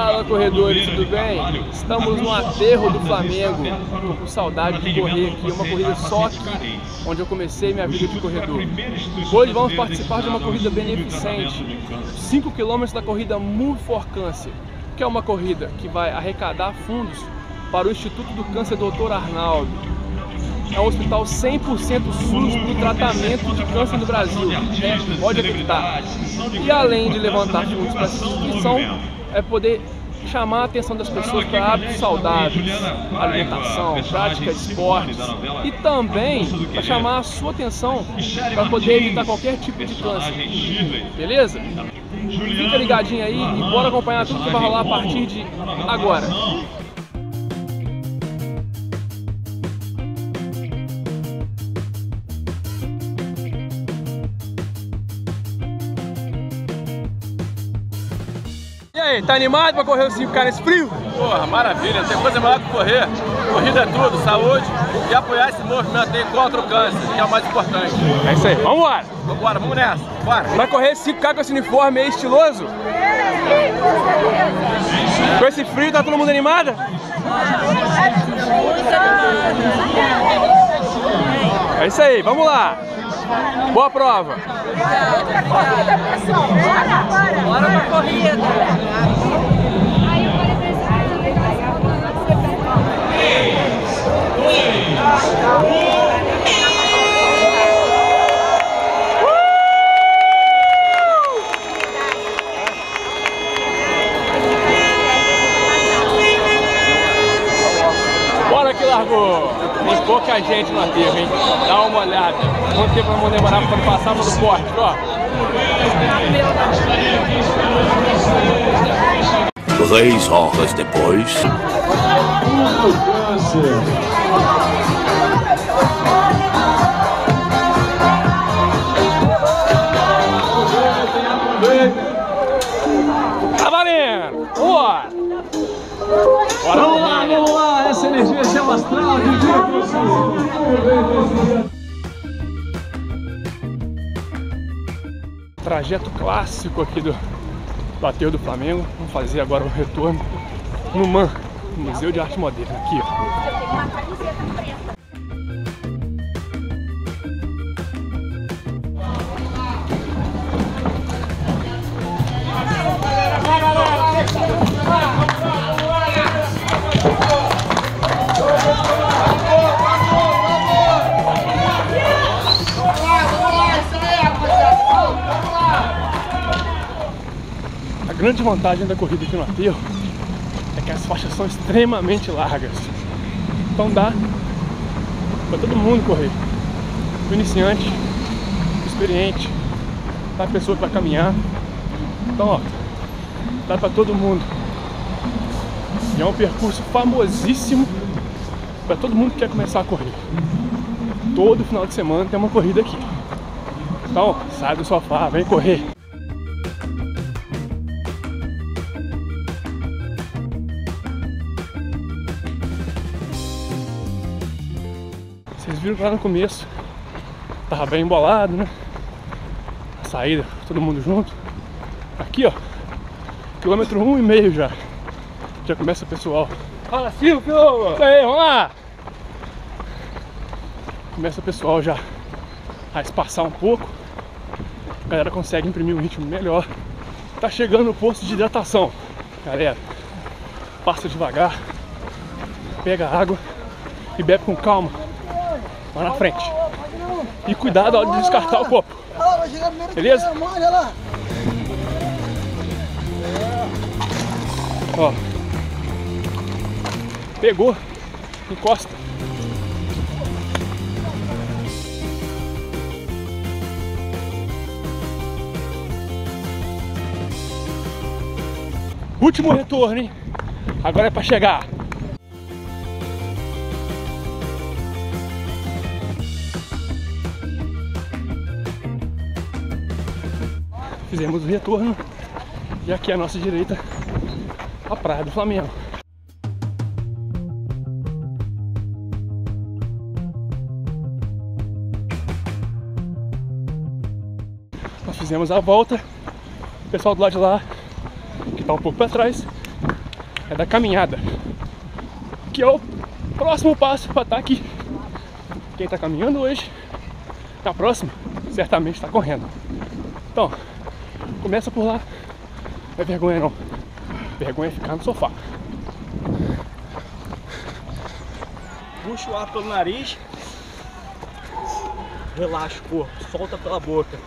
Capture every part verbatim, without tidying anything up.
Fala, corredores, tudo bem? Estamos no Aterro do Flamengo. Estou com saudade de correr aqui, uma corrida só aqui, onde eu comecei minha vida de corredor. Hoje vamos participar de uma corrida beneficente, cinco quilômetros da corrida Move for Cancer, que é uma corrida que vai arrecadar fundos para o Instituto do Câncer doutor Arnaldo. É um hospital cem por cento SUS para o tratamento de câncer no Brasil, né? Pode acreditar. E além de levantar fundos para essa instituição, é poder chamar a atenção das pessoas para hábitos saudáveis, alimentação, prática de esportes, e também para chamar a sua atenção para poder evitar qualquer tipo de câncer, beleza? Fica ligadinho aí e bora acompanhar tudo que vai rolar a partir de agora. Tá animado pra correr os cinco K nesse frio? Porra, maravilha, não tem coisa melhor que correr. Corrida é tudo, saúde e apoiar esse movimento aí contra o câncer, que é o mais importante. É isso aí, vamos embora! Vamos embora, vamos nessa, bora! Vai correr cinco K com esse uniforme aí estiloso? Com esse frio, tá todo mundo animado? É isso aí, vamos lá! Boa prova! Outra corrida, pessoal! Bora! Bora, bora pra corrida! Bora que largou! Tem pouca gente no aterro, hein? Dá uma olhada. Quanto tempo vamos demorar para passar pelo corte, ó? Três horas depois. Tá valendo! Bora! Bora! Vamos lá, vamos lá! Essa energia chama astral de dia. Trajeto clássico aqui do, do Aterro do Flamengo. Vamos fazer agora o retorno no M A M, Museu de Arte Moderna, aqui, ó. A grande vantagem da corrida aqui no aterro é que as faixas são extremamente largas, então dá para todo mundo correr, o iniciante, o experiente, a pessoa que vai caminhar, então ó, dá para todo mundo, e é um percurso famosíssimo para todo mundo que quer começar a correr. Todo final de semana tem uma corrida aqui, então ó, sai do sofá, vem correr. Vocês viram que lá no começo tava bem embolado, né? A saída, todo mundo junto. Aqui, ó, quilômetro um e meio já. Já começa o pessoal. Fala, Silvio! Isso aí, vamos lá! Começa o pessoal já a espaçar um pouco. A galera consegue imprimir um ritmo melhor. Tá chegando o posto de hidratação. Galera, passa devagar, pega água e bebe com calma. Lá na frente. E cuidado ao descartar o copo. Beleza? Ó. Pegou. Encosta. Último retorno, hein? Agora é pra chegar. Fizemos o retorno e aqui à nossa direita a Praia do Flamengo. Nós fizemos a volta, o pessoal do lado de lá, que está um pouco para trás, é da caminhada, que é o próximo passo para estar aqui. Quem está caminhando hoje, na próxima, certamente está correndo. Então, começa por lá. Não é vergonha não. Vergonha é ficar no sofá. Puxa o ar pelo nariz. Relaxa o corpo. Solta pela boca.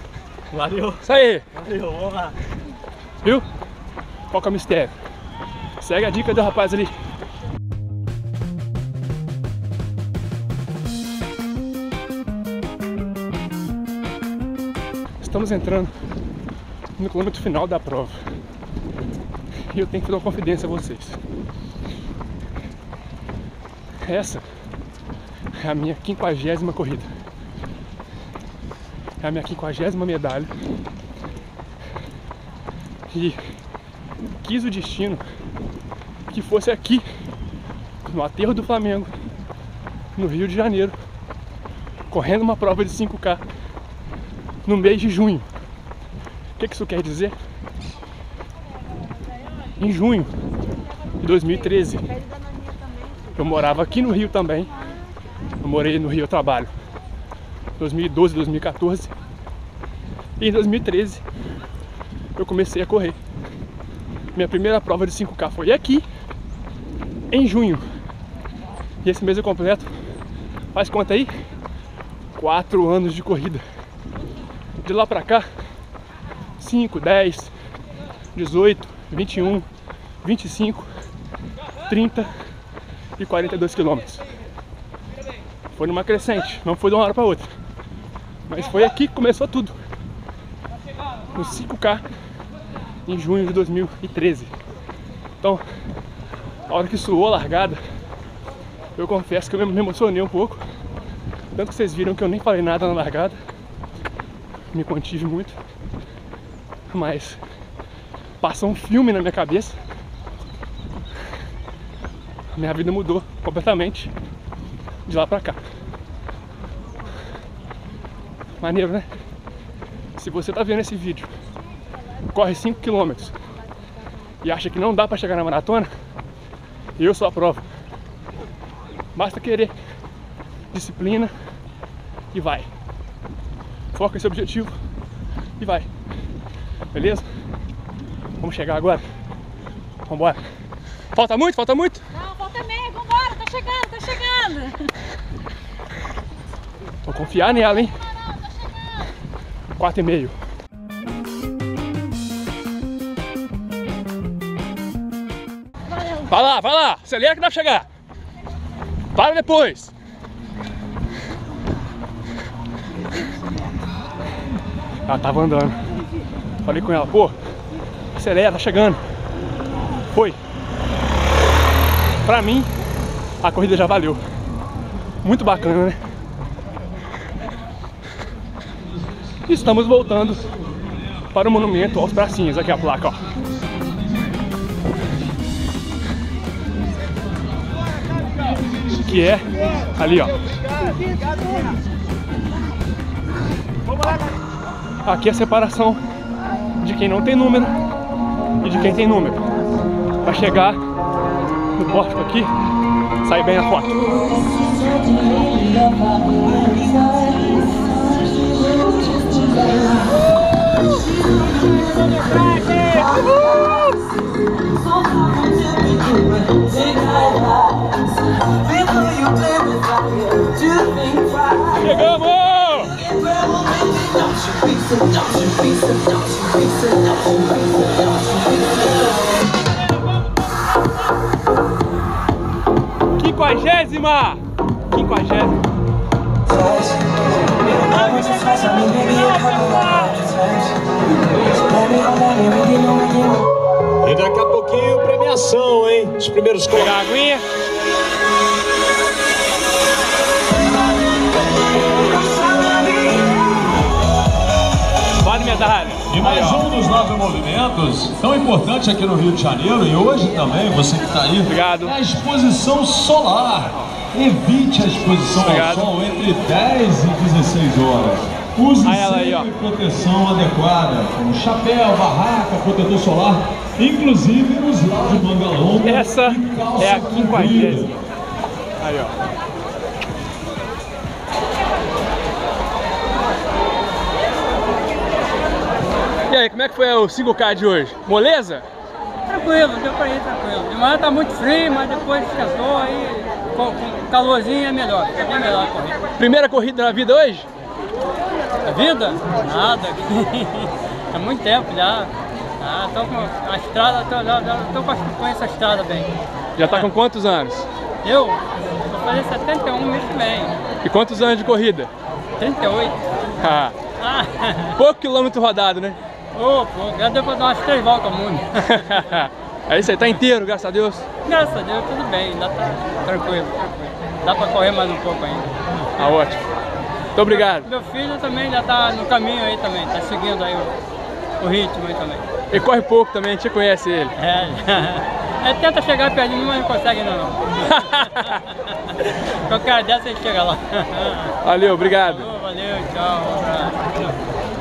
Valeu. Isso aí. Valeu, vamos lá. Viu? Qual que é o mistério? Segue a dica do rapaz ali. Estamos entrando no quilômetro final da prova. E eu tenho que dar uma confidência a vocês. Essa é a minha quinquagésima corrida. É a minha quinquagésima medalha. E quis o destino que fosse aqui, no Aterro do Flamengo, no Rio de Janeiro, correndo uma prova de cinco K. No mês de junho. O que, que isso quer dizer? Em junho de dois mil e treze, eu morava aqui no Rio também. Eu morei no Rio, eu trabalho dois mil e doze, dois mil e quatorze. E em dois mil e treze eu comecei a correr. Minha primeira prova de cinco K foi aqui, em junho. E esse mês eu completo, faz conta aí, quatro anos de corrida. De lá pra cá, cinco, dez, dezoito, vinte e um, vinte e cinco, trinta e quarenta e dois quilômetros. Foi numa crescente, não foi de uma hora pra outra. Mas foi aqui que começou tudo. No cinco K, em junho de dois mil e treze. Então, a hora que suou a largada, eu confesso que eu me emocionei um pouco. Tanto que vocês viram que eu nem falei nada na largada. Me contive muito, mas passa um filme na minha cabeça. Minha vida mudou completamente de lá pra cá. Maneiro, né? Se você tá vendo esse vídeo, corre cinco quilômetros e acha que não dá pra chegar na maratona, eu sou a prova. Basta querer, disciplina e vai. Foca esse objetivo e vai. Beleza? Vamos chegar agora. Vambora. Falta muito? Falta muito? Não, falta meio. Vambora, tá chegando, tá chegando. Vou confiar nela, hein? Não, não, tá chegando. Quatro e meio. Valeu. Vai lá, vai lá. Acelera que dá pra chegar. Para depois. Ela tava andando. Falei com ela, pô, acelera, tá chegando. Foi. Pra mim, a corrida já valeu. Muito bacana, né? Estamos voltando para o Monumento aos Pracinhas. Aqui a placa, ó. Que é ali, ó. Vamos lá, galera. Aqui é a separação de quem não tem número e de quem tem número. Pra chegar no pórtico aqui, sai bem a foto. Chegamos! Quinquagésima! Quinquagésima! E daqui a pouquinho premiação, hein? Os primeiros corpos. Pegar a aguinha. E mais um dos nove movimentos tão importante aqui no Rio de Janeiro e hoje também, você que está aí, obrigado. É a exposição solar. Evite a exposição obrigado. Ao sol entre dez e dezesseis horas. Use aí, sempre aí, proteção adequada, como chapéu, barraca, protetor solar, inclusive nos lados do Mangalon. Essa é a quinquagésima. Aí, ó. E aí, como é que foi o cinco K de hoje? Moleza? Tranquilo, deu pra ir tranquilo. De manhã tá muito frio, mas depois esquentou, aí com, com calorzinho é melhor, é bem melhor a corrida. Primeira corrida na vida hoje? Na vida? Nada. Há muito tempo já. Ah, tô com a estrada, tô, já, já tô com essa estrada bem. Já tá é. com quantos anos? Eu? Vou fazer setenta e um mês que vem. E quantos anos de corrida? trinta e oito. Ah. Ah. Pouco quilômetro rodado, né? Ô, pô, já deu pra dar umas três voltas ao mundo. É isso aí, tá inteiro, graças a Deus? Graças a Deus, tudo bem, ainda tá tranquilo, tranquilo. Dá pra correr mais um pouco ainda. Tá ótimo. Muito obrigado. Meu filho também já tá no caminho aí também, tá seguindo aí o, o ritmo aí também. Ele corre pouco também, a gente conhece ele. É, ele tenta chegar perto de mim, mas não consegue ainda não. Qualquer dessa ele chega lá. Valeu, obrigado. Falou, valeu, tchau, um abraço.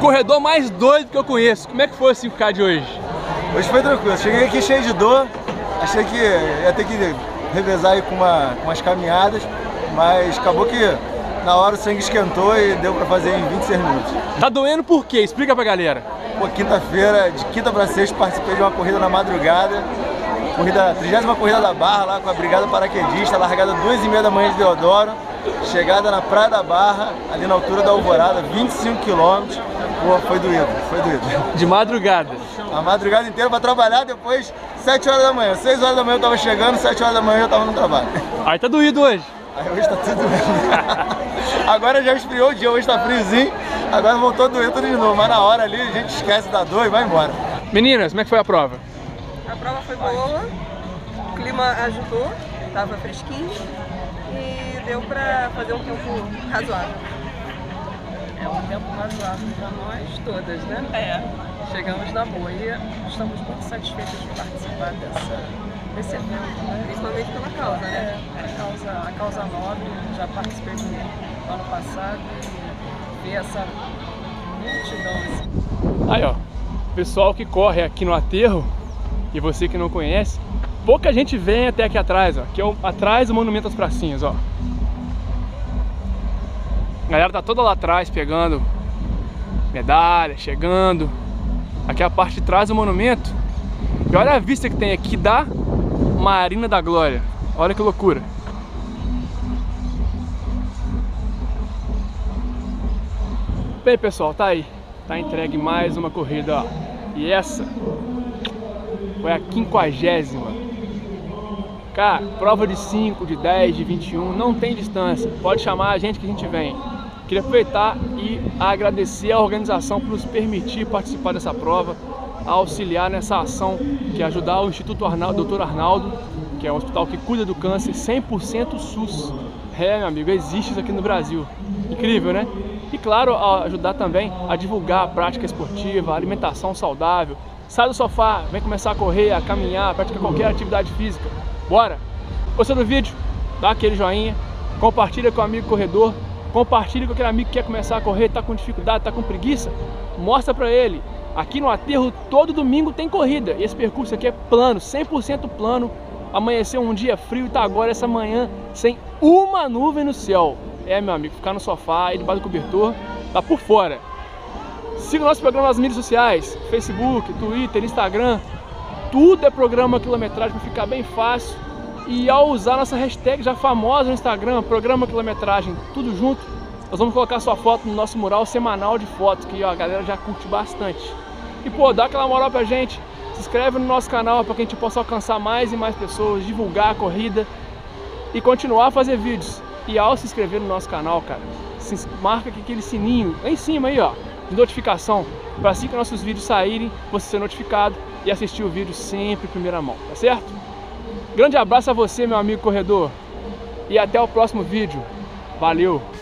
Corredor mais doido que eu conheço. Como é que foi o cinco K de hoje? Hoje foi tranquilo. Cheguei aqui cheio de dor. Achei que ia ter que revezar aí com, uma, com umas caminhadas, mas acabou que na hora o sangue esquentou e deu pra fazer em vinte e seis minutos. Tá doendo por quê? Explica pra galera. Pô, quinta-feira, de quinta pra sexta, participei de uma corrida na madrugada. Corrida, trigésima corrida da Barra, lá com a Brigada Paraquedista, largada duas e meia da manhã de Deodoro, chegada na Praia da Barra, ali na altura da Alvorada, vinte e cinco quilômetros. Pô, foi doído, foi doído. De madrugada? A madrugada inteira pra trabalhar, depois sete horas da manhã. seis horas da manhã eu tava chegando, sete horas da manhã eu tava no trabalho. Aí tá doído hoje? Aí hoje tá tudo doído. Agora já esfriou o dia, hoje tá friozinho, agora voltou doendo tudo de novo. Mas na hora ali a gente esquece da dor e vai embora. Meninas, como é que foi a prova? A prova foi boa, o clima ajudou, tava fresquinho e deu pra fazer um tempo razoável. É um tempo razoável para nós todas, né? É. Chegamos na boa e estamos muito satisfeitos de participar dessa, desse evento, né? Principalmente pela causa, né? É, a causa, a causa nobre, já participei do ano passado e ver essa multidão. Aí, ó, pessoal que corre aqui no Aterro, e você que não conhece, pouca gente vem até aqui atrás, ó, que é o, atrás do Monumento aos Pracinhas, ó. A galera tá toda lá atrás pegando medalha, chegando. Aqui é a parte de trás do monumento. E olha a vista que tem aqui da Marina da Glória. Olha que loucura. Bem, pessoal, tá aí. Tá entregue mais uma corrida, ó. E essa foi a quinquagésima. Cara, prova de cinco, de dez, de vinte e um, não tem distância. Pode chamar a gente que a gente vem. Queria aproveitar e agradecer a organização por nos permitir participar dessa prova, auxiliar nessa ação que é ajudar o Instituto Arnaldo, doutor Arnaldo, que é um hospital que cuida do câncer cem por cento SUS. É, meu amigo, existe isso aqui no Brasil. Incrível, né? E claro, ajudar também a divulgar a prática esportiva, a alimentação saudável. Sai do sofá, vem começar a correr, a caminhar, a praticar qualquer atividade física. Bora! Gostou do vídeo? Dá aquele joinha, compartilha com o amigo corredor. Compartilhe com aquele amigo que quer começar a correr, tá com dificuldade, tá com preguiça, mostra pra ele. Aqui no Aterro, todo domingo tem corrida. E esse percurso aqui é plano, cem por cento plano. Amanheceu um dia frio e tá agora essa manhã sem uma nuvem no céu. É, meu amigo, ficar no sofá, ele bate o cobertor, tá por fora. Siga o nosso programa nas mídias sociais, Facebook, Twitter, Instagram. Tudo é Programa Quilometragem pra ficar bem fácil. E ao usar nossa hashtag já famosa no Instagram, Programa Quilometragem, tudo junto, nós vamos colocar sua foto no nosso mural semanal de fotos, que ó, a galera já curte bastante. E pô, dá aquela moral pra gente, se inscreve no nosso canal para que a gente possa alcançar mais e mais pessoas, divulgar a corrida e continuar a fazer vídeos. E ao se inscrever no nosso canal, cara, se marca aquele sininho lá em cima aí, ó, de notificação, para assim que nossos vídeos saírem, você ser notificado e assistir o vídeo sempre em primeira mão, tá certo? Grande abraço a você, meu amigo corredor, e até o próximo vídeo. Valeu!